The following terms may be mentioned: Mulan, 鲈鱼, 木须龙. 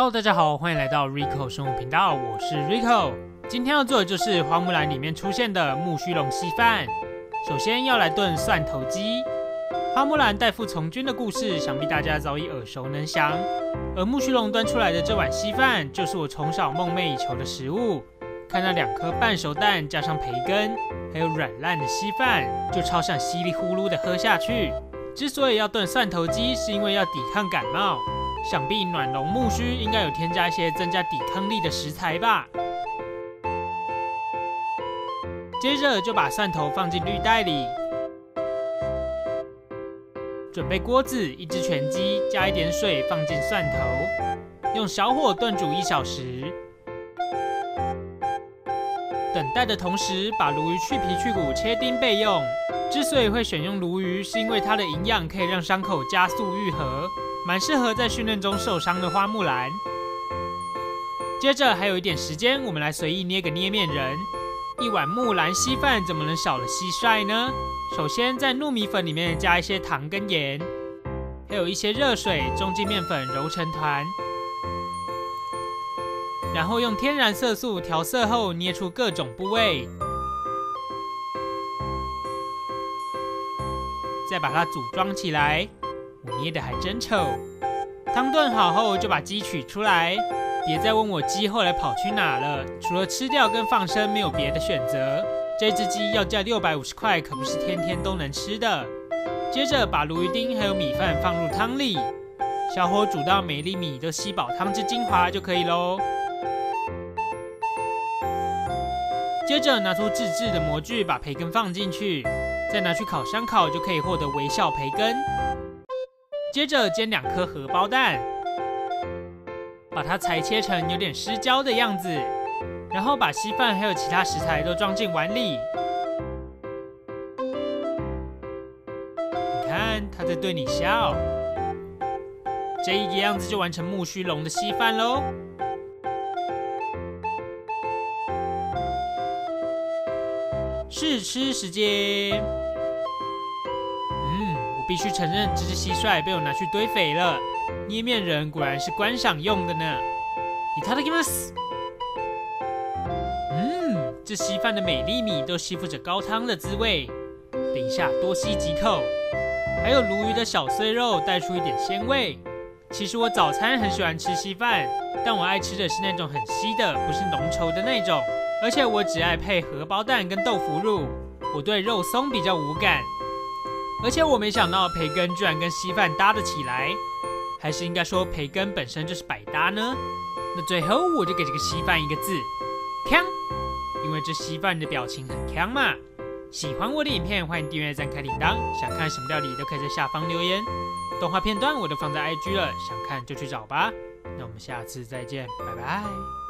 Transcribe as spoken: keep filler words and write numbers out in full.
Hello， 大家好，欢迎来到 Rico 生物频道，我是 Rico。今天要做的就是花木兰里面出现的木须龙稀饭。首先要来炖蒜头鸡。花木兰代父从军的故事，想必大家早已耳熟能详。而木须龙端出来的这碗稀饭，就是我从小梦寐以求的食物。看那两颗半熟蛋，加上培根，还有软烂的稀饭，就超想稀里呼噜的喝下去。之所以要炖蒜头鸡，是因为要抵抗感冒。 想必暖龙木须应该有添加一些增加抵抗力的食材吧。接着就把蒜头放进绿袋里，准备锅子，一只全鸡，加一点水放进蒜头，用小火炖煮一小时。等待的同时，把鲈鱼去皮去骨切丁备用。之所以会选用鲈鱼，是因为它的营养可以让伤口加速愈合。 蛮适合在训练中受伤的花木兰。接着还有一点时间，我们来随意捏个捏面人。一碗木兰稀饭怎么能少了蟋蟀呢？首先在糯米粉里面加一些糖跟盐，还有一些热水中进面粉揉成团，然后用天然色素调色后捏出各种部位，再把它组装起来。 我捏的还真丑。汤炖好后，就把鸡取出来。别再问我鸡后来跑去哪了，除了吃掉跟放生，没有别的选择。这只鸡要价六百五十块，可不是天天都能吃的。接着把鲈鱼丁还有米饭放入汤里，小火煮到每粒米都吸饱汤汁精华就可以喽。接着拿出自制的模具，把培根放进去，再拿去烤箱烤，就可以获得微笑培根。 接着煎两颗荷包蛋，把它裁切成有点失焦的样子，然后把稀饭还有其他食材都装进碗里。你看，它在对你笑。这一个样子就完成木须龙的稀饭喽。试吃时间。 必须承认，这只蟋蟀被我拿去堆肥了。捏面人果然是观赏用的呢。いただきます。嗯，这稀饭的每粒米都吸附着高汤的滋味。等一下多吸几口。还有鲈鱼的小碎肉带出一点鲜味。其实我早餐很喜欢吃稀饭，但我爱吃的是那种很稀的，不是浓稠的那种。而且我只爱配荷包蛋跟豆腐乳，我对肉松比较无感。 而且我没想到培根居然跟稀饭搭得起来，还是应该说培根本身就是百搭呢。那最后我就给这个稀饭一个字，锵，因为这稀饭的表情很锵嘛。喜欢我的影片，欢迎订阅、赞、开铃铛。想看什么料理都可以在下方留言。动画片段我都放在 I G 了，想看就去找吧。那我们下次再见，拜拜。